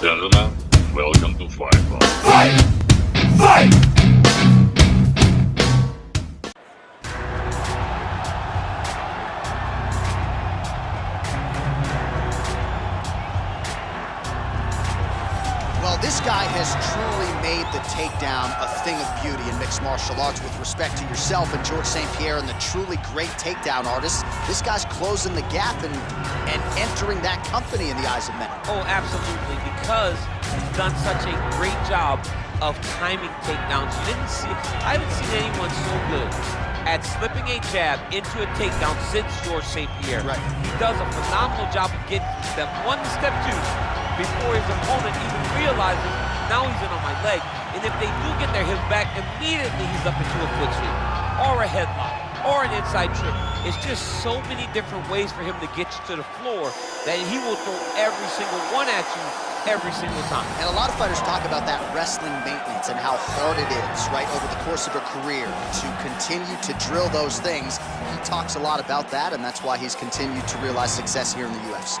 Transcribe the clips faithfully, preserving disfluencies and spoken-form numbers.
Gentlemen, welcome to Fight Club. Fight! Fight! Well, this guy has truly made the takedown a thing of beauty in mixed martial arts. With respect to yourself and George Saint Pierre and the truly great takedown artists, this guy's closing the gap and, and entering that company in the eyes of men. Oh, absolutely, because he's done such a great job of timing takedowns. You didn't see, I haven't seen anyone so good at slipping a jab into a takedown since George Saint Pierre. Right. He does a phenomenal job of getting step one to step two before his opponent even realizes, now he's in on my leg. And if they do get their hip back, immediately he's up into a foot sweep or a headlock or an inside trip. It's just so many different ways for him to get you to the floor that he will throw every single one at you every single time. And a lot of fighters talk about that wrestling maintenance and how hard it is, right, over the course of a career to continue to drill those things. He talks a lot about that, and that's why he's continued to realize success here in the U F C.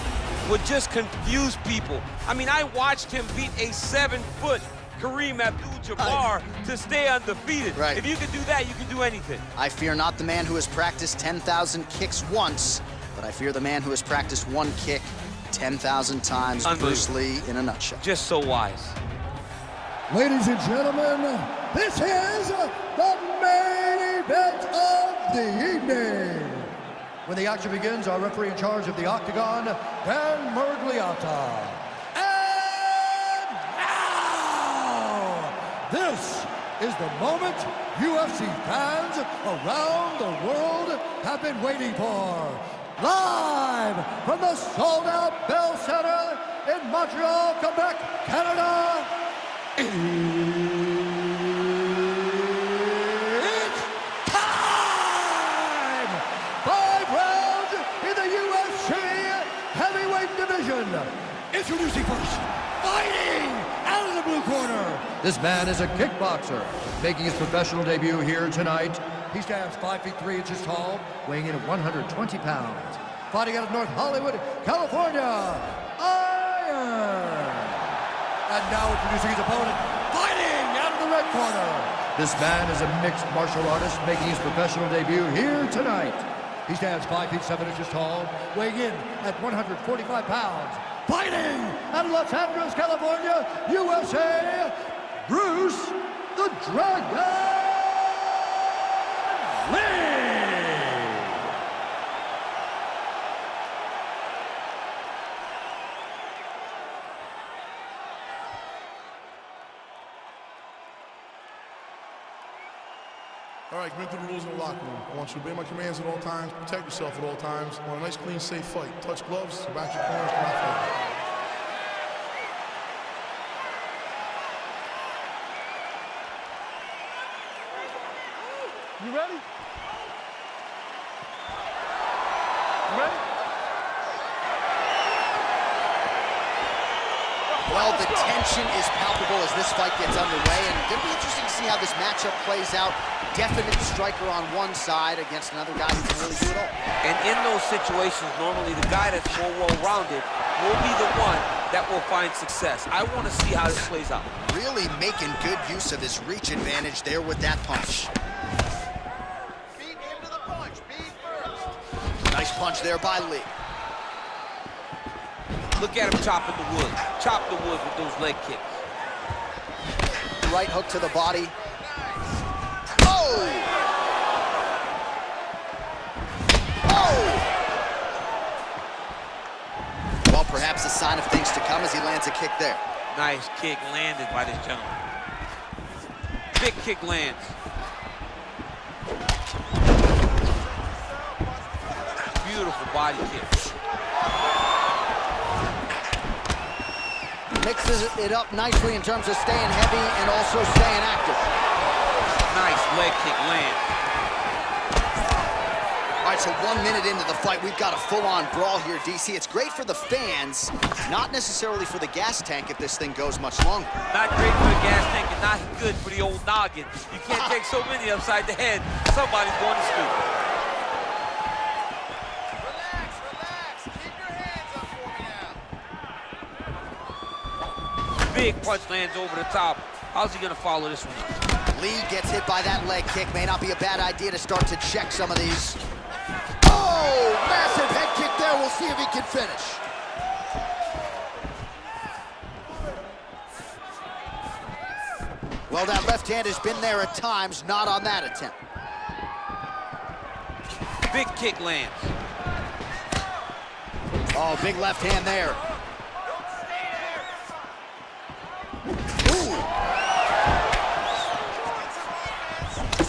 would just confuse people. I mean, I watched him beat a seven-foot Kareem Abdul-Jabbar to stay undefeated. Right. If you can do that, you can do anything. I fear not the man who has practiced ten thousand kicks once, but I fear the man who has practiced one kick ten thousand times. Bruce Lee in a nutshell. Just so wise. Ladies and gentlemen, this is the main event of the evening. When the action begins, our referee in charge of the octagon, Dan Mergliata. This is the moment U F C fans around the world have been waiting for. Live from the sold-out Bell Center in Montreal, Quebec, Canada, it's time! Five rounds in the U F C heavyweight division. Introducing first, fighting out of the blue corner. This man is a kickboxer, making his professional debut here tonight. He stands five feet three inches tall, weighing in at one hundred twenty pounds. Fighting out of North Hollywood, California, Iron. And now introducing his opponent, fighting out of the red corner. This man is a mixed martial artist, making his professional debut here tonight. He stands five feet seven inches tall, weighing in at one hundred forty-five pounds. Fighting out of Los Angeles, California, U S A, Bruce the Dragon Lee. All right, commit to the rules in the locker room. I want you to obey my commands at all times, protect yourself at all times. I want a nice, clean, safe fight. Touch gloves, back your corners, come out fighting. You ready? You ready? Well, the tension is palpable as this fight gets underway, and it'll be interesting to see how this matchup plays out. Definite striker on one side against another guy who can really do it all. And in those situations, normally the guy that's more well-rounded will be the one that will find success. I want to see how this plays out. Really making good use of his reach advantage there with that punch. Nice punch there by Lee. Look at him chopping the wood. Chop the wood with those leg kicks. Right hook to the body. Oh! Oh! Well, perhaps a sign of things to come as he lands a kick there. Nice kick landed by this gentleman. Big kick lands. Beautiful body kick. Mixes it up nicely in terms of staying heavy and also staying active. Nice leg kick land. All right, so one minute into the fight, we've got a full-on brawl here, D C. It's great for the fans, not necessarily for the gas tank if this thing goes much longer. Not great for the gas tank and not good for the old noggin. You can't ah. take so many upside the head. Somebody's going to sleep. Relax, relax. Keep your hands up for me now. Big punch lands over the top. How's he going to follow this one up? Lee gets hit by that leg kick. May not be a bad idea to start to check some of these. Oh, massive head kick there. We'll see if he can finish. Well, that left hand has been there at times, not on that attempt. Big kick lands. Oh, big left hand there. Ooh.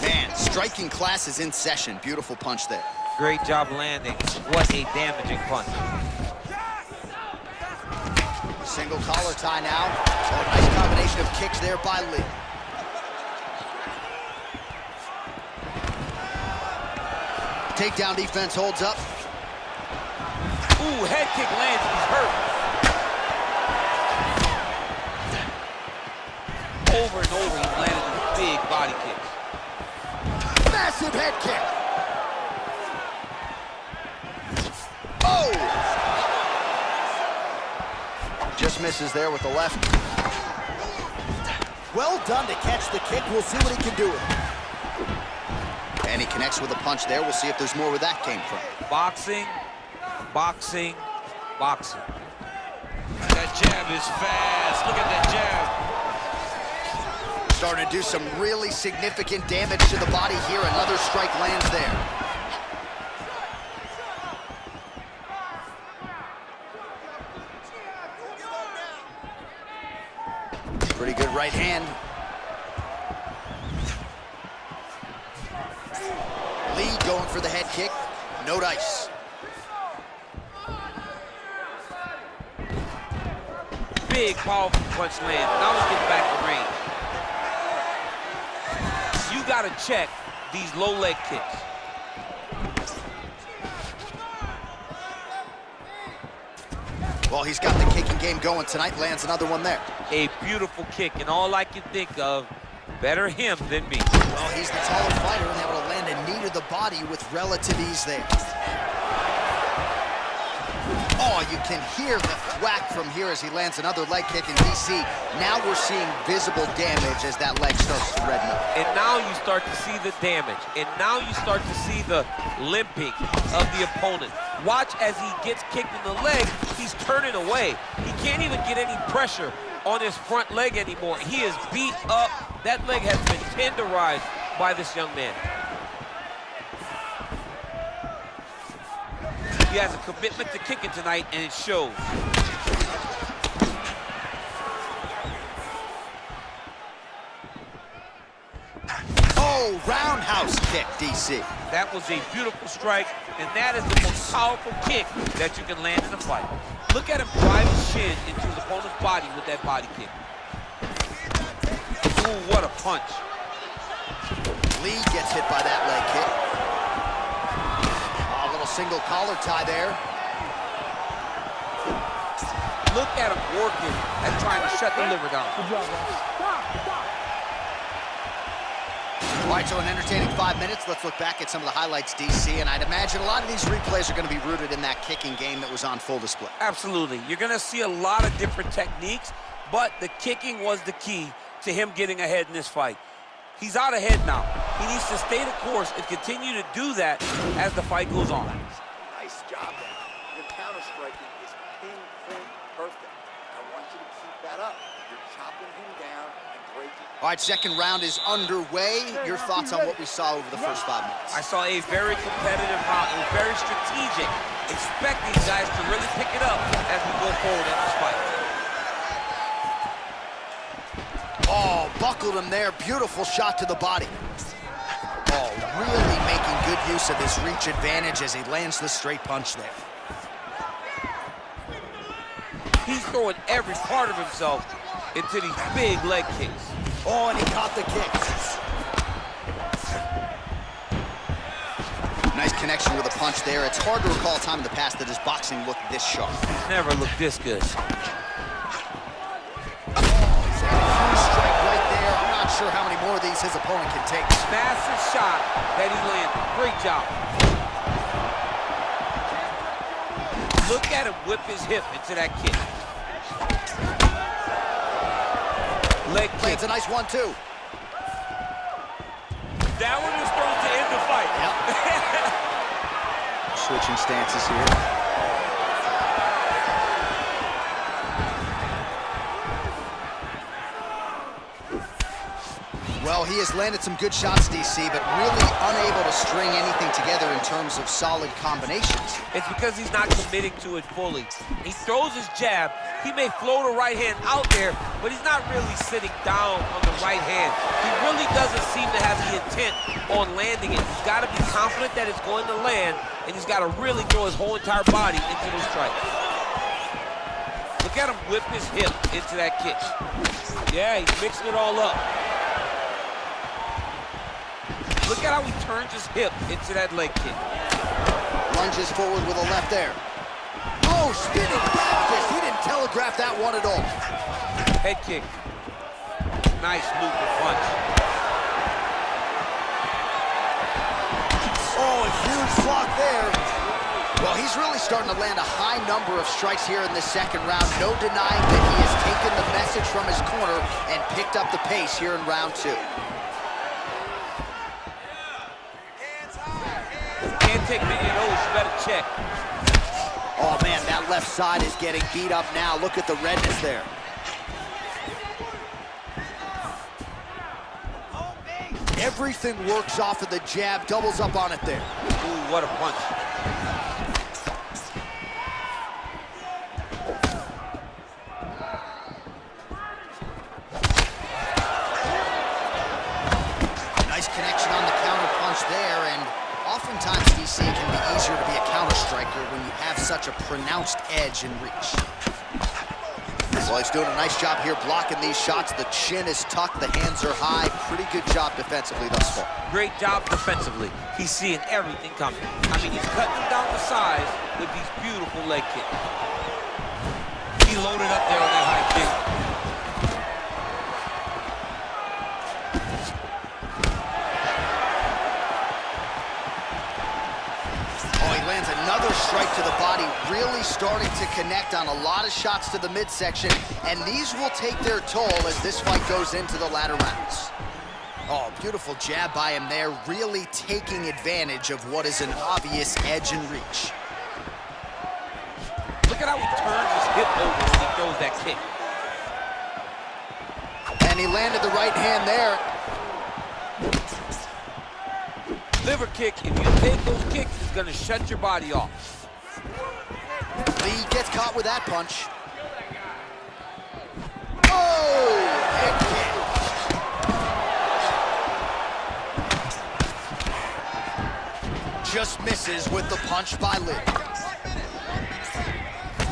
Man, striking class is in session. Beautiful punch there. Great job landing. What a damaging punch. Single collar tie now. Oh, nice combination of kicks there by Lee. Takedown defense holds up. Ooh, head kick lands. He's hurt. Over and over, he landed with big body kicks. Massive head kick. Just misses there with the left. Well done to catch the kick. We'll see what he can do with it. And he connects with a punch there. We'll see if there's more where that came from. Boxing, boxing, boxing. That jab is fast. Look at that jab. Starting to do some really significant damage to the body here. Another strike lands there. Pretty good right hand. Lee going for the head kick. No dice. Big, powerful punch land. Now let's get back to range. You got to check these low leg kicks. Well, he's got the kicking game going tonight. Lands another one there. A beautiful kick, and all I can think of, better him than me. Well, he's the taller fighter and able to land a knee to the body with relative ease there. Oh, you can hear the whack from here as he lands another leg kick in D C. Now we're seeing visible damage as that leg starts to redden up. And now you start to see the damage, and now you start to see the limping of the opponent. Watch as he gets kicked in the leg, he's turning away. He can't even get any pressure on his front leg anymore. He is beat up. That leg has been tenderized by this young man. He has a commitment to kicking tonight, and it shows. Oh, roundhouse kick, D C. That was a beautiful strike, and that is the most powerful kick that you can land in a fight. Look at him drive his shin into his opponent's body with that body kick. Ooh, what a punch. Lee gets hit by that leg kick. A little single collar tie there. Look at him working and trying to shut the liver down. All right, so an entertaining five minutes. Let's look back at some of the highlights, D C, and I'd imagine a lot of these replays are going to be rooted in that kicking game that was on full display. Absolutely. You're going to see a lot of different techniques, but the kicking was the key to him getting ahead in this fight. He's out ahead now. He needs to stay the course and continue to do that as the fight goes on. Nice job there. Your counter-striking is pinpoint perfect. I want you to keep that up. You're chopping him down. All right, second round is underway. Your thoughts on what we saw over the first five minutes? I saw a very competitive round, and very strategic. Expect these guys to really pick it up as we go forward in this fight. Oh, buckled him there. Beautiful shot to the body. Oh, really making good use of his reach advantage as he lands the straight punch there. He's throwing every part of himself into these big leg kicks. Oh, and he caught the kick. Nice connection with a punch there. It's hard to recall a time in the past that his boxing looked this sharp. He's never looked this good. How many more of these his opponent can take. Massive shot that he landed. Great job. Look at him whip his hip into that kick. Leg kick. It's a nice one, too. That one was thrown to end the fight. Yep. Switching stances here. Well, he has landed some good shots, D C, but really unable to string anything together in terms of solid combinations. It's because he's not committing to it fully. He throws his jab. He may float a right hand out there, but he's not really sitting down on the right hand. He really doesn't seem to have the intent on landing it. He's got to be confident that it's going to land, and he's got to really throw his whole entire body into those strikes. Look at him whip his hip into that kick. Yeah, he's mixing it all up. Look at how he turns his hip into that leg kick. Lunges forward with a left there. Oh, spinning back kick. He didn't telegraph that one at all. Head kick. Nice looping punch. Oh, a huge block there. Well, he's really starting to land a high number of strikes here in the second round. No denying that he has taken the message from his corner and picked up the pace here in round two. Take many of those, you better check. Oh man, that left side is getting beat up now. Look at the redness there. Everything works off of the jab, doubles up on it there. Ooh, what a punch. Nice connection on the counter punch there, and oftentimes, D C, it can be easier to be a counter-striker when you have such a pronounced edge in reach. Well, he's doing a nice job here blocking these shots. The chin is tucked, the hands are high. Pretty good job defensively thus far. Great job defensively. He's seeing everything coming. I mean, he's cutting him down to size with these beautiful leg kicks. He loaded up there on that high kick. Another strike to the body, really starting to connect on a lot of shots to the midsection, and these will take their toll as this fight goes into the latter rounds. Oh, beautiful jab by him there, really taking advantage of what is an obvious edge in reach. Look at how he turns his hip over when he throws that kick. And he landed the right hand there. Liver kick, if you take those kicks, it's gonna shut your body off. Lee gets caught with that punch. Oh! Head kick. Just misses with the punch by Lee.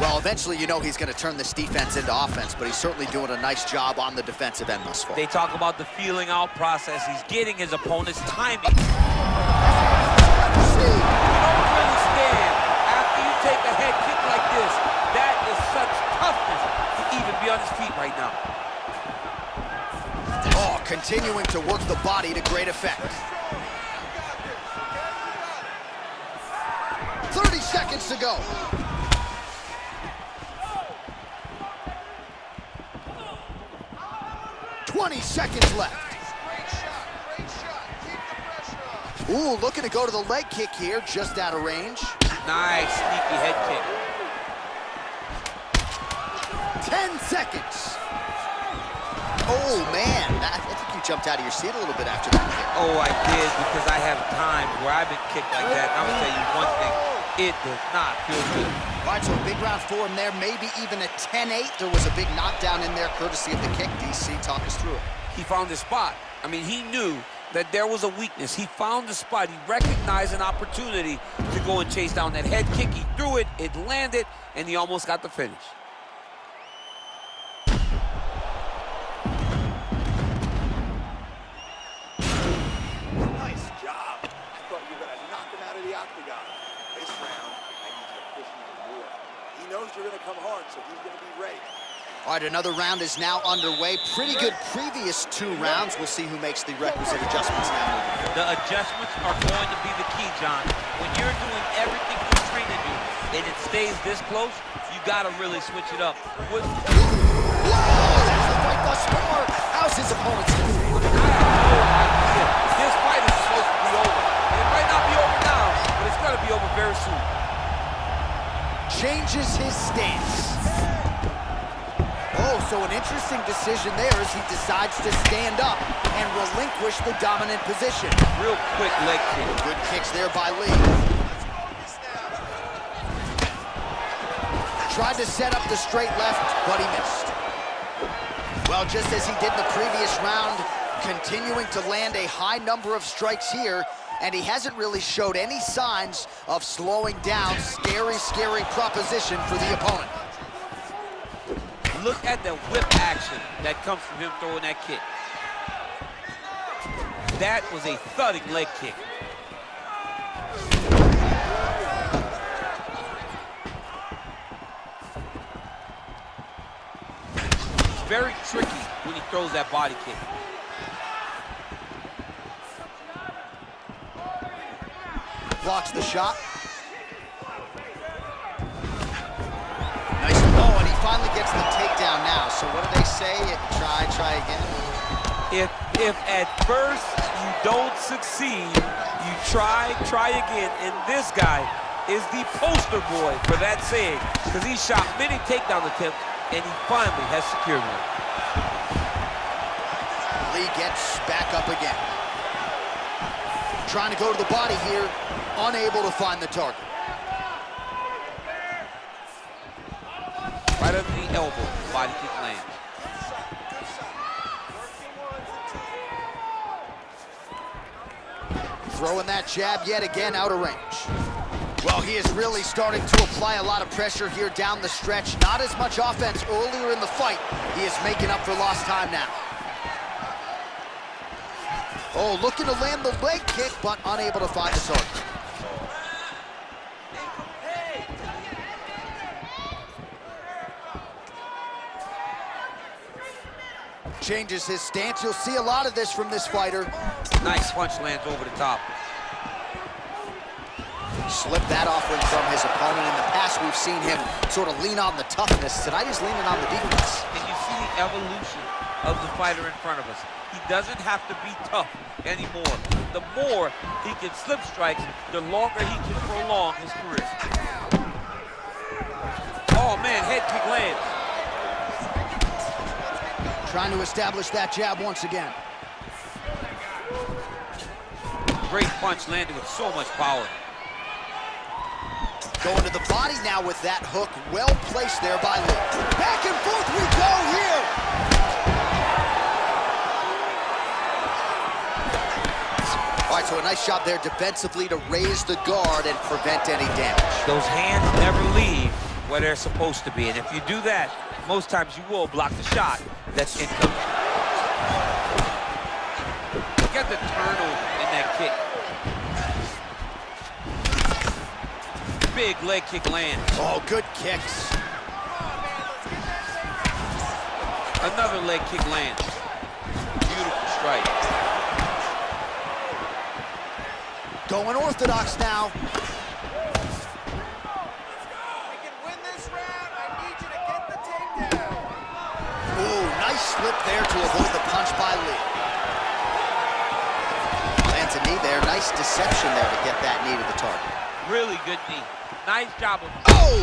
Well, eventually you know he's gonna turn this defense into offense, but he's certainly doing a nice job on the defensive end thus far. They talk about the feeling out process. He's getting his opponent's timing. You don't really stand after you take a head kick like this. That is such toughness to even be on his feet right now. Oh, continuing to work the body to great effect. thirty seconds to go. twenty seconds left. Ooh, looking to go to the leg kick here, just out of range. Nice, sneaky head kick. Ten seconds. Oh, man, I think you jumped out of your seat a little bit after that kick. Oh, I did, because I have times where I've been kicked like that. And I'm gonna tell you one thing, it does not feel good. All right, so a big round for him there, maybe even a ten eight. There was a big knockdown in there, courtesy of the kick. D C, talk us through it. He found his spot. I mean, he knew that there was a weakness. He found the spot. He recognized an opportunity to go and chase down that head kick. He threw it, it landed, and he almost got the finish. moves are going to come hard, so he's going to be ready. All right, another round is now underway. Pretty good previous two rounds. We'll see who makes the requisite adjustments now. The adjustments are going to be the key, John. When you're doing everything you're trained to do and it stays this close, you got to really switch it up. With Whoa, that's the fight thus far. How's his opponent's doing? I have no idea. This fight is supposed to be over. And it might not be over now, but it's going to be over very soon. Changes his stance. Oh, so an interesting decision there as he decides to stand up and relinquish the dominant position. Real quick leg kick. Good kicks there by Lee. Tried to set up the straight left, but he missed. Well, just as he did in the previous round, continuing to land a high number of strikes here, and he hasn't really showed any signs of slowing down. Scary, scary proposition for the opponent. Look at the whip action that comes from him throwing that kick. That was a thudding leg kick. It's very tricky when he throws that body kick. Blocks the shot. Finally gets the takedown now, so what do they say? Try, try again. If, if at first you don't succeed, you try, try again. And this guy is the poster boy for that saying, because he shot many takedown attempts, and he finally has secured one. Lee gets back up again. Trying to go to the body here, unable to find the target. Right under the elbow, body kick lands. Throwing that jab yet again, out of range. Well, he is really starting to apply a lot of pressure here down the stretch. Not as much offense earlier in the fight. He is making up for lost time now. Oh, looking to land the leg kick, but unable to find the target. Changes his stance. You'll see a lot of this from this fighter. Nice punch lands over the top. Slipped that offering from his opponent. In the past, we've seen him sort of lean on the toughness. Tonight, he's leaning on the defense. And you see the evolution of the fighter in front of us. He doesn't have to be tough anymore. The more he can slip strikes, the longer he can prolong his career. Oh, man, head kick lands. Trying to establish that jab once again. Great punch landed with so much power. Going to the body now with that hook, well placed there by Lee. Back and forth we go here. All right, so a nice shot there defensively to raise the guard and prevent any damage. Those hands never leave where they're supposed to be, and if you do that, most times you will block the shot that's incoming. Look at the turnover in that kick. Big leg kick land. Oh, good kicks. Another leg kick lands. Beautiful strike. Going orthodox now. Slip there to avoid the punch by Lee. Lands a knee there. Nice deception there to get that knee to the target. Really good knee. Nice job of... Oh!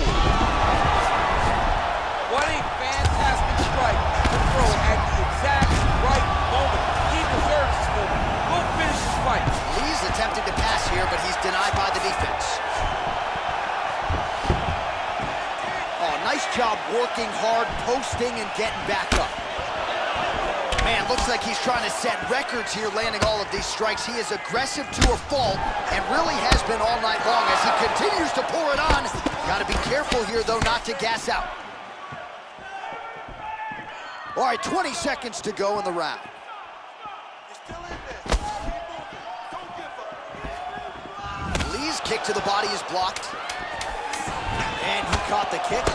What a fantastic strike to throw at the exact right moment. He deserves this moment. We'll finish this fight. Lee's attempted to pass here, but he's denied by the defense. Oh, nice job working hard, posting, and getting back up. Man, looks like he's trying to set records here, landing all of these strikes. He is aggressive to a fault and really has been all night long as he continues to pour it on. Got to be careful here, though, not to gas out. All right, twenty seconds to go in the round. Lee's kick to the body is blocked. And he caught the kick.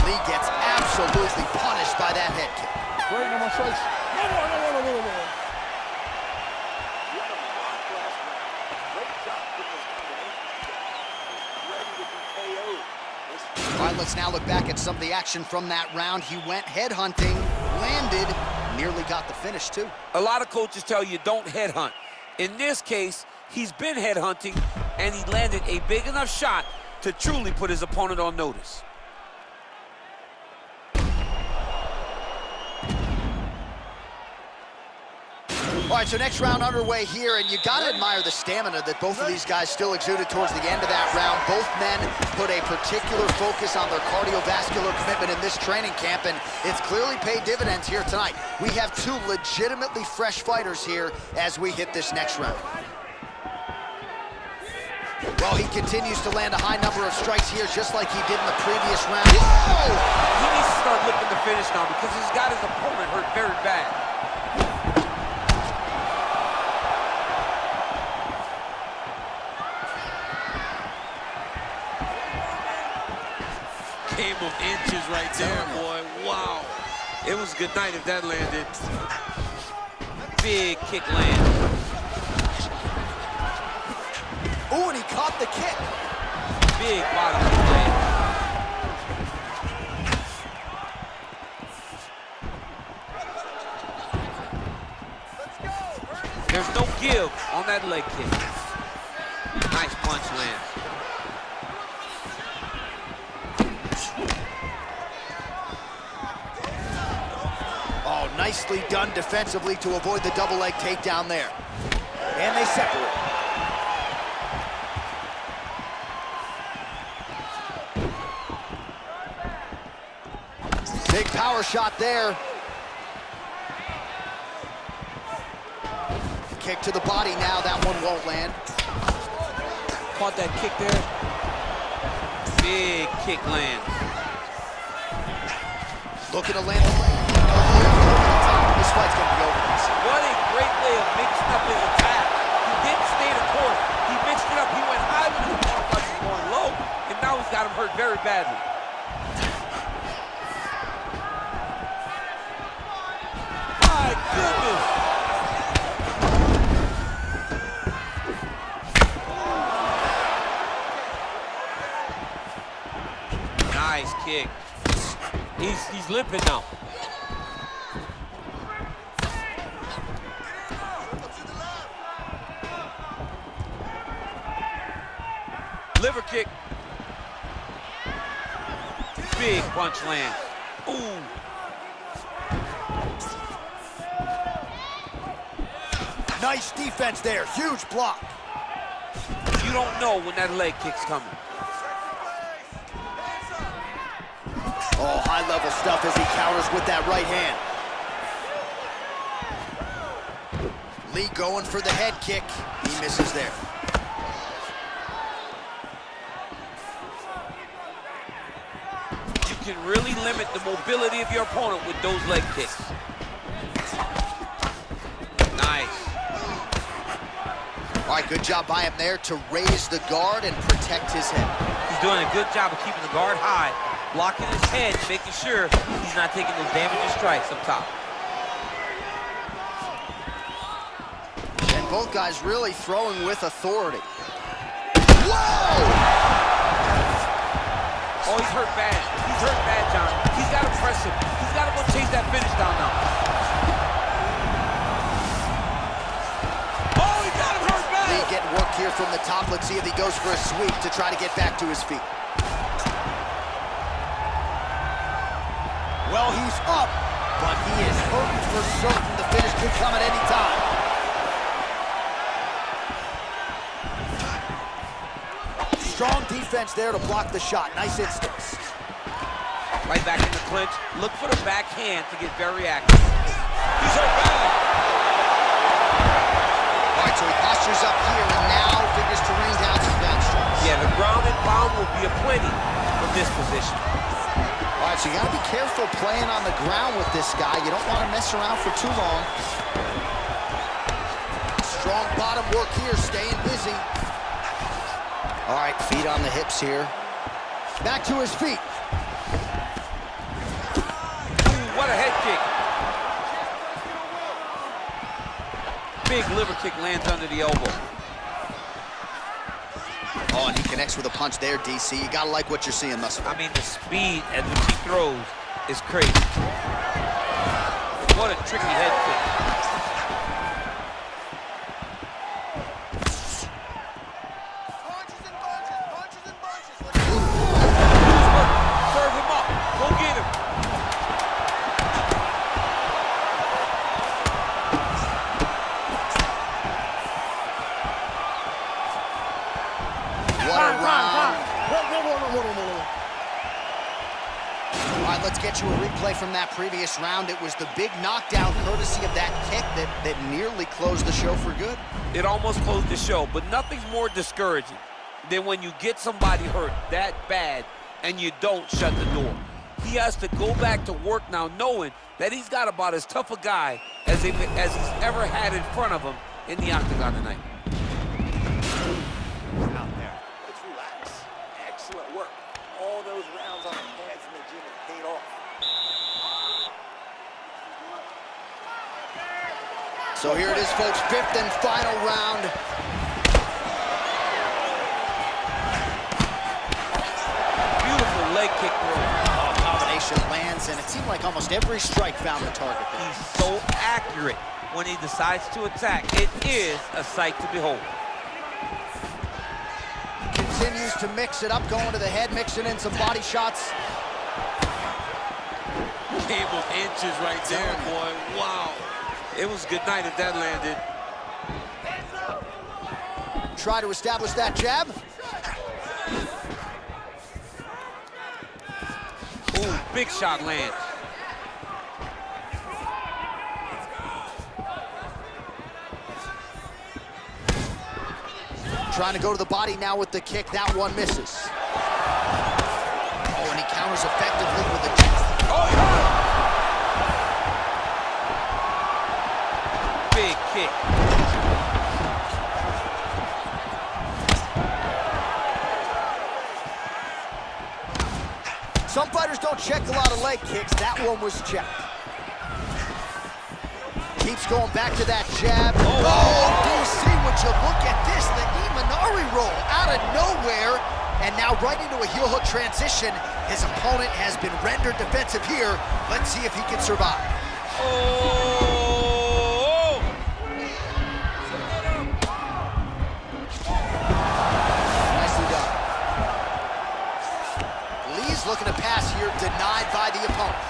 Lee gets absolutely punished by that head kick. Great number six. No, no, no, no, no, no. All right, let's now look back at some of the action from that round. He went headhunting, landed, nearly got the finish, too. A lot of coaches tell you don't headhunt. In this case, he's been headhunting, and he landed a big enough shot to truly put his opponent on notice. All right, so next round underway here, and you gotta admire the stamina that both of these guys still exuded towards the end of that round. Both men put a particular focus on their cardiovascular commitment in this training camp, and it's clearly paid dividends here tonight. We have two legitimately fresh fighters here as we hit this next round. Well, he continues to land a high number of strikes here, just like he did in the previous round. Whoa! He needs to start looking to finish now because he's got his opponent hurt very bad. Game of inches right there, boy. Wow. It was a good night if that landed. Big kick land. Ooh, and he caught the kick. Big bottom land. Let's go. There's no give on that leg kick. Nice punch land. Nicely done defensively to avoid the double leg takedown there. And they separate. Big power shot there. Kick to the body now. That one won't land. Caught that kick there. Big kick land. Looking to land. This fight's going to be over. What a great way of mixing up his attack. He didn't stay the course. He mixed it up. He went high with his uppercut, going low, and now he's got him hurt very badly. My goodness. Nice kick. He's, he's limping now. Liver kick. Big punch land. Ooh. Nice defense there. Huge block. You don't know when that leg kick's coming. Oh, high-level stuff as he counters with that right hand. Lee going for the head kick. He misses there. Can really limit the mobility of your opponent with those leg kicks. Nice. All right, good job by him there to raise the guard and protect his head. He's doing a good job of keeping the guard high, blocking his head, making sure he's not taking those damaging strikes up top. And both guys really throwing with authority. Whoa! Oh, he's hurt bad. He's hurt bad, John. He's got to press him. He's got to go chase that finish down now. Oh, he got him hurt bad. Lee getting worked here from the top. Let's see if he goes for a sweep to try to get back to his feet. Well, he's up, but he is hurting for certain. The finish could come at any time. Strong defense there to block the shot. Nice instincts. Right back in the clinch. Look for the backhand to get very active. He's hurt bad. All right, so he postures up here and now figures to range out his back shots. Yeah, the ground and pound will be a plenty from this position. All right, so you got to be careful playing on the ground with this guy. You don't want to mess around for too long. Strong bottom work here, staying busy. All right, feet on the hips here. Back to his feet. Ooh, what a head kick. Big liver kick lands under the elbow. Oh, and he connects with a punch there, D C. You gotta like what you're seeing, Muscle. I mean, the speed at which he throws is crazy. What a tricky head kick. Punches and punches, punches and punches. Serve him up. Go get him. Let's get you a replay from that previous round. It was the big knockdown courtesy of that kick that, that nearly closed the show for good. It almost closed the show, but nothing's more discouraging than when you get somebody hurt that bad and you don't shut the door. He has to go back to work now knowing that he's got about as tough a guy as, he, as he's ever had in front of him in the octagon tonight. So here it is, folks, fifth and final round. Beautiful leg kick through. Oh, combination lands, and it seemed like almost every strike found the target there. He's so accurate when he decides to attack. It is a sight to behold. Continues to mix it up, going to the head, mixing in some body shots. Game of inches right there, boy. Wow. It was a good night if that landed. Try to establish that jab. Ooh, big shot lands. Trying to go to the body now with the kick. That one misses. Oh, and he counters effectively with a kick. Oh, big kick. Some fighters don't check a lot of leg kicks. That one was checked. Keeps going back to that jab. Oh, oh D C, would you look at this? The Imanari roll out of nowhere. And now right into a heel hook transition. His opponent has been rendered defensive here. Let's see if he can survive. Oh. Looking to pass here, denied by the opponent.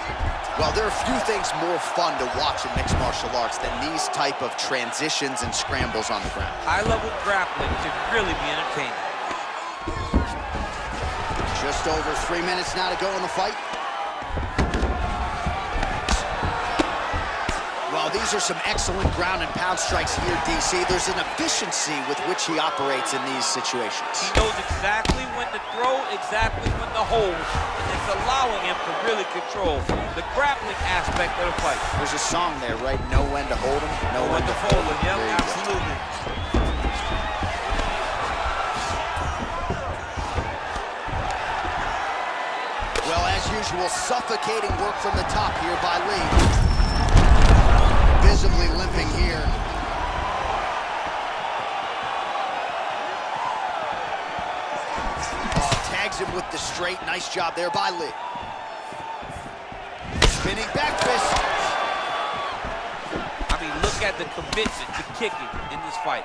Well, there are few things more fun to watch in mixed martial arts than these type of transitions and scrambles on the ground. High-level grappling can really be entertaining. Just over three minutes now to go in the fight. Well, these are some excellent ground and pound strikes here, D C. There's an efficiency with which he operates in these situations. He knows exactly when to throw, exactly when to hold, and it's allowing him to really control the grappling aspect of the fight. There's a song there, right? Know when to hold him, know when to fold him. Yep, absolutely. Well, as usual, suffocating work from the top here by Lee. Visibly limping here. Him with the straight. Nice job there by Lee. Spinning back fist. I mean, look at the commitment to kicking in this fight.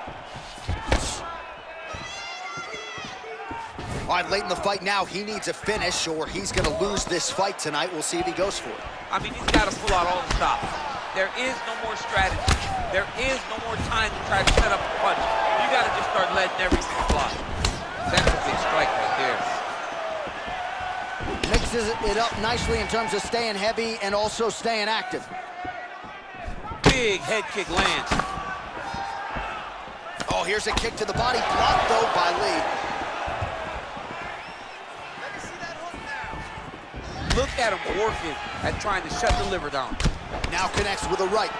All right, late in the fight now, he needs a finish or he's going to lose this fight tonight. We'll see if he goes for it. I mean, he's got to pull out all the stops. There is no more strategy. There is no more time to try to set up a punch. You got to just start letting everything fly. That's a big strike right there. Mixes it up nicely in terms of staying heavy and also staying active. Big head kick lands. Oh, here's a kick to the body, blocked though by Lee. Let me see that hook now. Look at him working at trying to shut the liver down. Now connects with a right.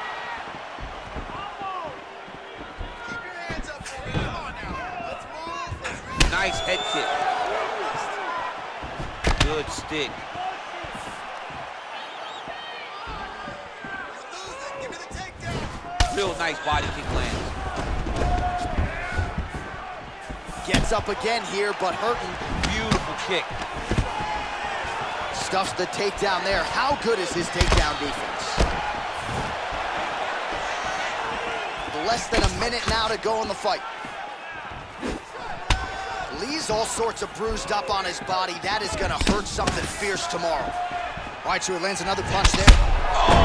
Nice head kick. Good stick. Real nice body kick lands. Gets up again here, but hurting. Beautiful kick. Stuffs the takedown there. How good is his takedown defense? Less than a minute now to go in the fight. Lee's all sorts of bruised up on his body. That is gonna hurt something fierce tomorrow. All right, so he lands another punch there. Oh!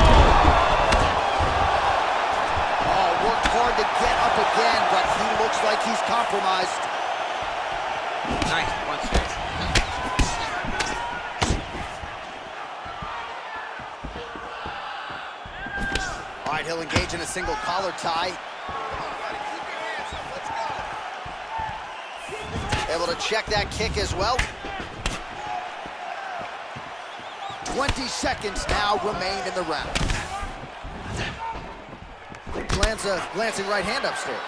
Worked hard to get up again, but he looks like he's compromised. Nice punch there. All right, he'll engage in a single collar tie. Able to check that kick as well. twenty seconds now remain in the round. Lands a glancing right hand upstairs.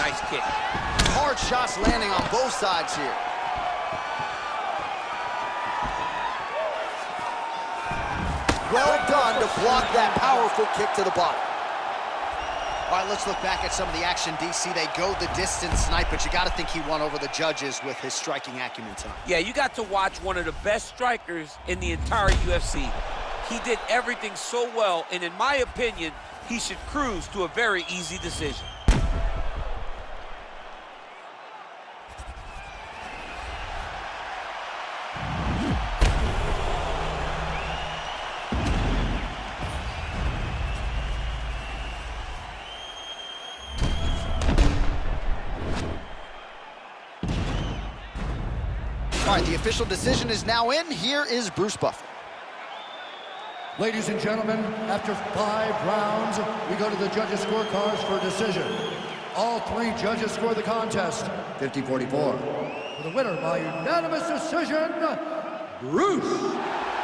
Nice kick. Hard shots landing on both sides here. Well done to block that powerful kick to the body. All right, let's look back at some of the action, D C. They go the distance tonight, but you got to think he won over the judges with his striking acumen tonight. Yeah, you got to watch one of the best strikers in the entire U F C. He did everything so well, and in my opinion, he should cruise to a very easy decision. All right, the official decision is now in. Here is Bruce Buffett. Ladies and gentlemen, after five rounds, we go to the judges' scorecards for a decision. All three judges score the contest. fifty forty-four. For the winner by unanimous decision, Bruce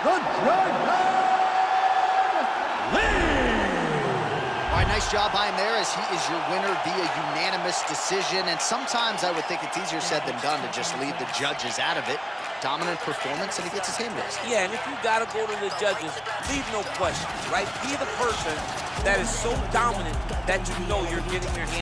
the Dragon Lee! All right, nice job by him there, as he is your winner via unanimous decision. And sometimes I would think it's easier said than done to just leave the judges out of it. Dominant performance, and he gets his hand raised. Yeah, and if you gotta go to the judges, leave no questions, right? Be the person that is so dominant that you know you're getting your hand